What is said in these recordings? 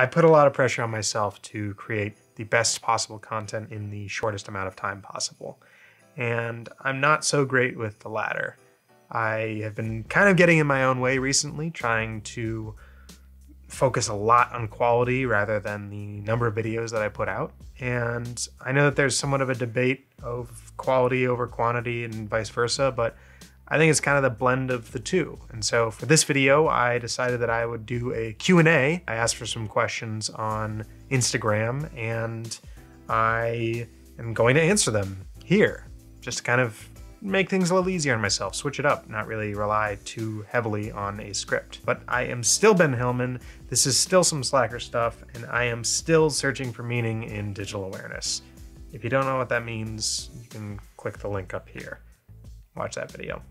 I put a lot of pressure on myself to create the best possible content in the shortest amount of time possible. And I'm not so great with the latter. I have been kind of getting in my own way recently, trying to focus a lot on quality rather than the number of videos that I put out. And I know that there's somewhat of a debate of quality over quantity and vice versa, but I think it's kind of the blend of the two. And so for this video, I decided that I would do a Q&A. I asked for some questions on Instagram and I am going to answer them here just to kind of make things a little easier on myself, switch it up, not really rely too heavily on a script. But I am still Ben Hillman, this is still some Slacker Stuff, and I am still searching for meaning in digital awareness. If you don't know what that means, you can click the link up here. Watch that video.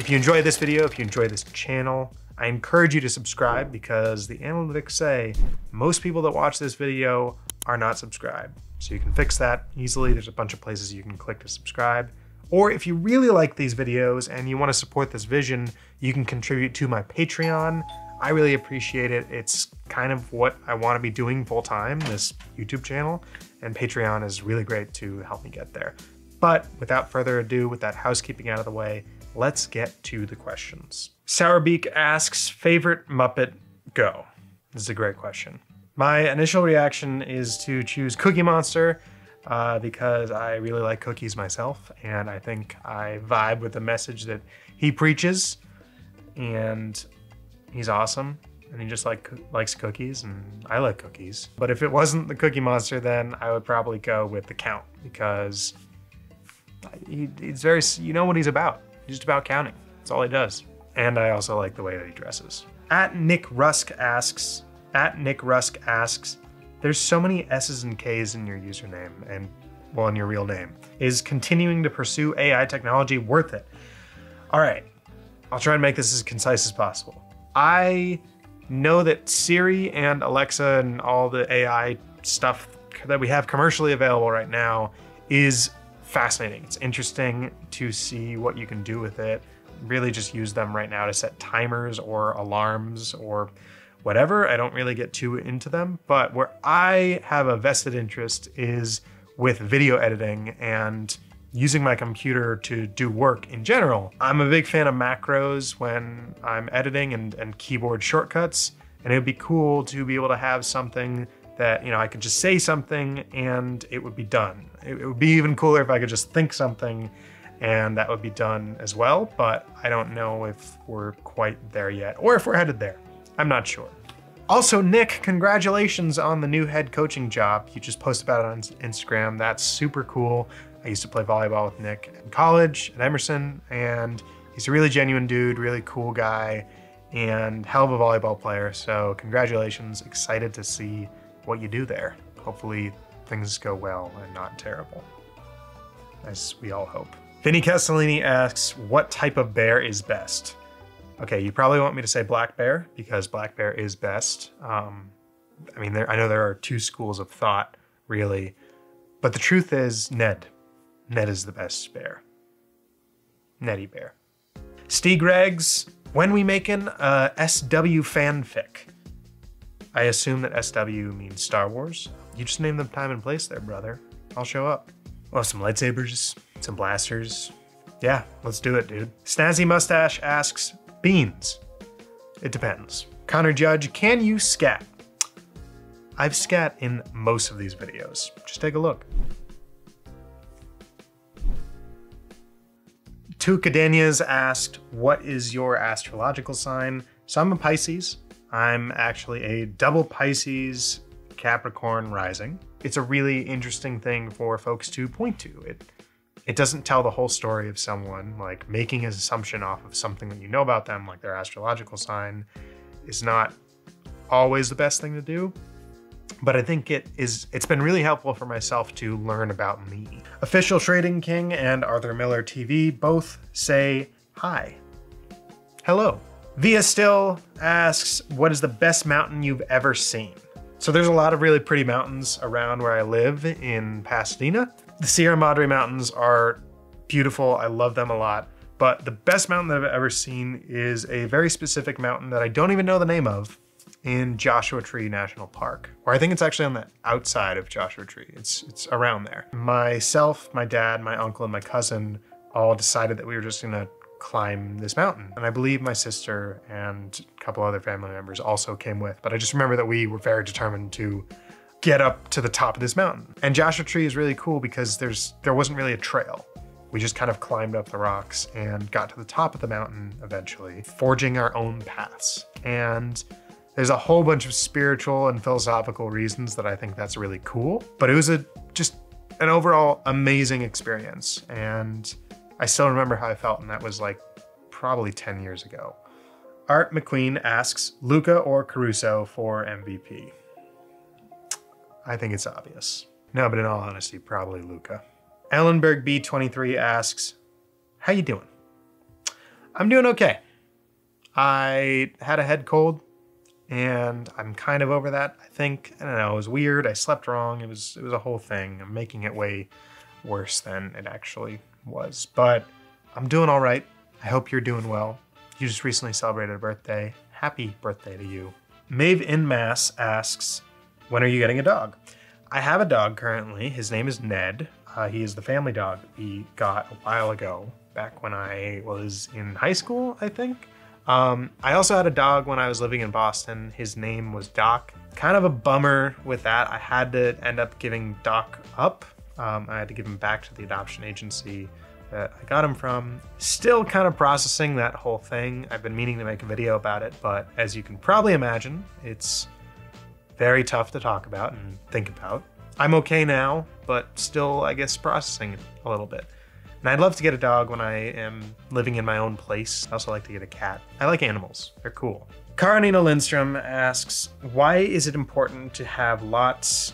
If you enjoy this video, if you enjoy this channel, I encourage you to subscribe because the analytics say most people that watch this video are not subscribed. So you can fix that easily. There's a bunch of places you can click to subscribe. Or if you really like these videos and you want to support this vision, you can contribute to my Patreon. I really appreciate it. It's kind of what I want to be doing full time, this YouTube channel, and Patreon is really great to help me get there. But without further ado, with that housekeeping out of the way, let's get to the questions. Sourbeak asks, favorite Muppet, go. This is a great question. My initial reaction is to choose Cookie Monster, because I really like cookies myself, and I think I vibe with the message that he preaches, and he's awesome, and he just likes cookies, and I like cookies. But if it wasn't the Cookie Monster, then I would probably go with the Count, because you know what he's about. He's just about counting. That's all he does. And I also like the way that he dresses. At Nick Rusk asks, there's so many S's and K's in your username and, well, in your real name. Is continuing to pursue AI technology worth it? All right, I'll try and make this as concise as possible. I know that Siri and Alexa and all the AI stuff that we have commercially available right now is fascinating. It's interesting to see what you can do with it. Really just use them right now to set timers or alarms or whatever. I don't really get too into them, but where I have a vested interest is with video editing and using my computer to do work in general. I'm a big fan of macros when I'm editing and keyboard shortcuts, and it would be cool to be able to have something that, you know, I could just say something and it would be done. It would be even cooler if I could just think something and that would be done as well, but I don't know if we're quite there yet or if we're headed there. I'm not sure. Also, Nick, congratulations on the new head coaching job. You just posted about it on Instagram. That's super cool. I used to play volleyball with Nick in college at Emerson, and he's a really genuine dude, really cool guy, and hell of a volleyball player. So congratulations. Excited to see what you do there. Hopefully things go well and not terrible, as we all hope. Vinny Castellini asks, what type of bear is best? Okay, you probably want me to say black bear because black bear is best. I mean, I know there are two schools of thought, really, but the truth is Ned. Ned is the best bear. Neddy Bear. Steve Greggs, when we making a SW fanfic? I assume that SW means Star Wars. You just name the time and place there, brother. I'll show up. Well, some lightsabers, some blasters. Yeah, let's do it, dude. Snazzy Mustache asks, beans. It depends. Connor Judge, can you scat? I've scat in most of these videos. Just take a look. Tu Cadenias asked, what is your astrological sign? So I'm a Pisces. I'm actually a double Pisces Capricorn rising. It's a really interesting thing for folks to point to. It doesn't tell the whole story of someone. Like, making an assumption off of something that you know about them, like their astrological sign, is not always the best thing to do. But I think it's been really helpful for myself to learn about me. Official Trading King and Arthur Miller TV both say hi. Hello. Via Still asks, what is the best mountain you've ever seen? So there's a lot of really pretty mountains around where I live in Pasadena. The Sierra Madre Mountains are beautiful. I love them a lot. But the best mountain that I've ever seen is a very specific mountain that I don't even know the name of. in Joshua Tree National Park, or I think it's actually on the outside of Joshua Tree. It's around there. Myself, my dad, my uncle, and my cousin all decided that we were just gonna climb this mountain. And I believe my sister and a couple other family members also came with, but I just remember that we were very determined to get up to the top of this mountain. And Joshua Tree is really cool because there wasn't really a trail. We just kind of climbed up the rocks and got to the top of the mountain eventually, forging our own paths. And there's a whole bunch of spiritual and philosophical reasons that I think that's really cool, but it was just an overall amazing experience. And I still remember how I felt, and that was like probably 10 years ago. Art McQueen asks, Luca or Caruso for MVP? I think it's obvious. No, but in all honesty, probably Luca. Ellenberg B23 asks, how you doing? I'm doing okay. I had a head cold and I'm kind of over that, I think. I don't know, it was weird, I slept wrong, it was a whole thing. I'm making it way worse than it actually was, but I'm doing all right. I hope you're doing well. You just recently celebrated a birthday. Happy birthday to you. Maeve Inmass asks, when are you getting a dog? I have a dog currently, his name is Ned. He is the family dog we got a while ago, back when I was in high school, I think. I also had a dog when I was living in Boston. His name was Doc. Kind of a bummer with that. I had to end up giving Doc up. I had to give him back to the adoption agency that I got him from. Still kind of processing that whole thing. I've been meaning to make a video about it, but as you can probably imagine, it's very tough to talk about and think about. I'm okay now, but still, I guess, processing it a little bit. And I'd love to get a dog when I am living in my own place. I also like to get a cat. I like animals, they're cool. Karinina Lindstrom asks, why is it important to have lots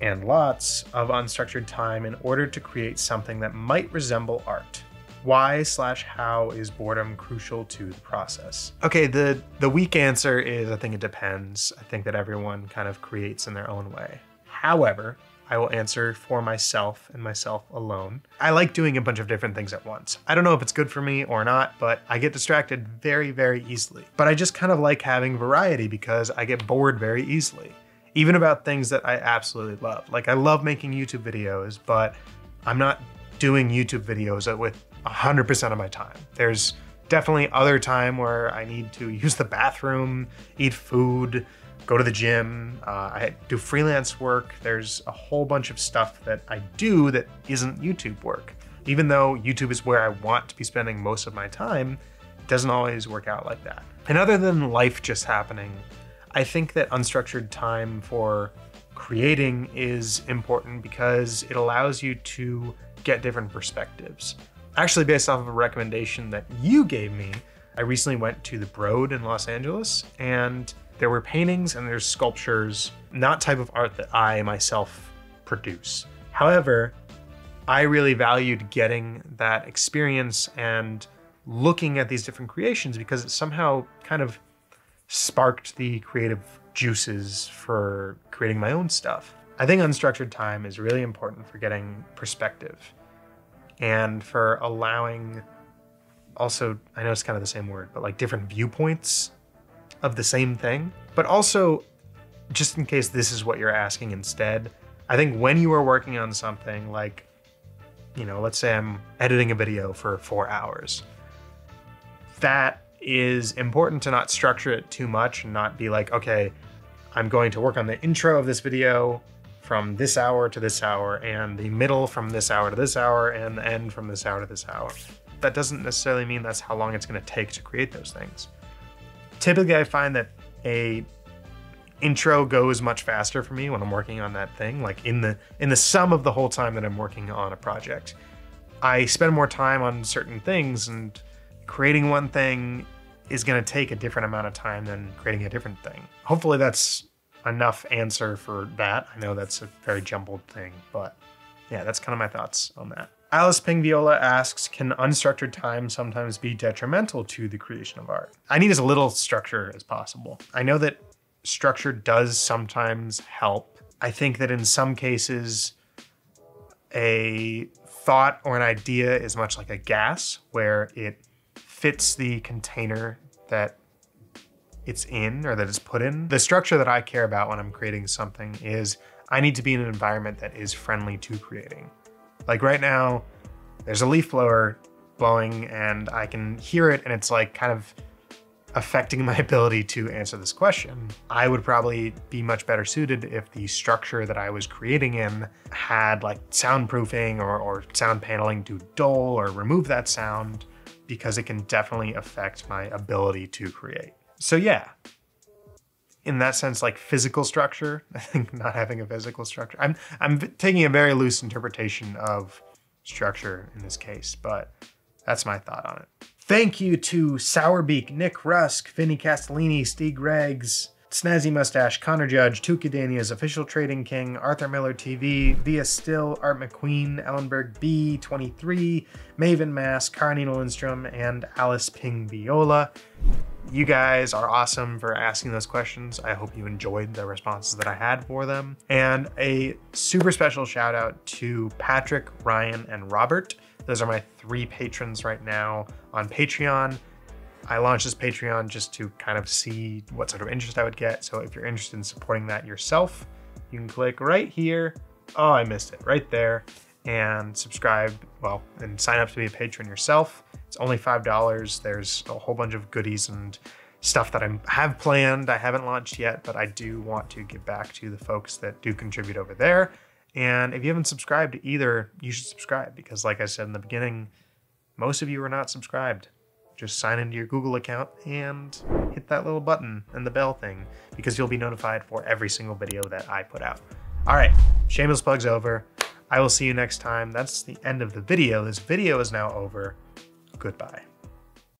and lots of unstructured time in order to create something that might resemble art? Why/how is boredom crucial to the process? Okay, the weak answer is I think it depends. I think that everyone kind of creates in their own way. However, I will answer for myself and myself alone. I like doing a bunch of different things at once. I don't know if it's good for me or not, but I get distracted very, very easily. But I just kind of like having variety because I get bored very easily, even about things that I absolutely love. Like I love making YouTube videos, but I'm not doing YouTube videos with 100% of my time. There's definitely other time where I need to use the bathroom, eat food, go to the gym, I do freelance work. There's a whole bunch of stuff that I do that isn't YouTube work. Even though YouTube is where I want to be spending most of my time, it doesn't always work out like that. And other than life just happening, I think that unstructured time for creating is important because it allows you to get different perspectives. Actually, based off of a recommendation that you gave me, I recently went to the Broad in Los Angeles, and there were paintings and there's sculptures, not type of art that I myself produce. However, I really valued getting that experience and looking at these different creations because it somehow kind of sparked the creative juices for creating my own stuff. I think unstructured time is really important for getting perspective and for allowing, also, I know it's kind of the same word, but like different viewpoints of the same thing. But also, just in case this is what you're asking instead, I think when you are working on something like, you know, let's say I'm editing a video for 4 hours, that is important to not structure it too much and not be like, okay, I'm going to work on the intro of this video from this hour to this hour, and the middle from this hour to this hour, and the end from this hour to this hour. That doesn't necessarily mean that's how long it's gonna take to create those things. Typically, I find that a intro goes much faster for me when I'm working on that thing, like in the sum of the whole time that I'm working on a project. I spend more time on certain things, and creating one thing is gonna take a different amount of time than creating a different thing. Hopefully that's enough answer for that. I know that's a very jumbled thing, but yeah, that's kind of my thoughts on that. Alice Pingviola asks, can unstructured time sometimes be detrimental to the creation of art? I need as little structure as possible. I know that structure does sometimes help. I think that in some cases, a thought or an idea is much like a gas, where it fits the container that it's in or that it's put in. The structure that I care about when I'm creating something is I need to be in an environment that is friendly to creating. Like right now, there's a leaf blower blowing and I can hear it and it's like kind of affecting my ability to answer this question. I would probably be much better suited if the structure that I was creating in had like soundproofing or sound paneling to dull or remove that sound, because it can definitely affect my ability to create. So yeah, in that sense, like physical structure, I think not having a physical structure, I'm taking a very loose interpretation of structure in this case, but that's my thought on it. Thank you to Sourbeak, Nick Rusk, Vinny Castellini, Steve Greggs, Snazzy Mustache, Connor Judge, Tukadania's Official Trading King, Arthur Miller TV, Via Still, Art McQueen, Ellenberg B23, Maven Mask, Karanina Lindstrom, and Alice Ping Viola. You guys are awesome for asking those questions. I hope you enjoyed the responses that I had for them. And a super special shout out to Patrick, Ryan, and Robert. Those are my three patrons right now on Patreon. I launched this Patreon just to kind of see what sort of interest I would get. So if you're interested in supporting that yourself, you can click right here. Oh, I missed it right there, and subscribe, well, and sign up to be a patron yourself. It's only $5. There's a whole bunch of goodies and stuff that I have planned. I haven't launched yet, but I do want to give back to the folks that do contribute over there. And if you haven't subscribed to either, you should subscribe, because like I said in the beginning, most of you are not subscribed. Just sign into your Google account and hit that little button and the bell thing, because you'll be notified for every single video that I put out. All right, shameless plug's over. I will see you next time. That's the end of the video. This video is now over. Goodbye.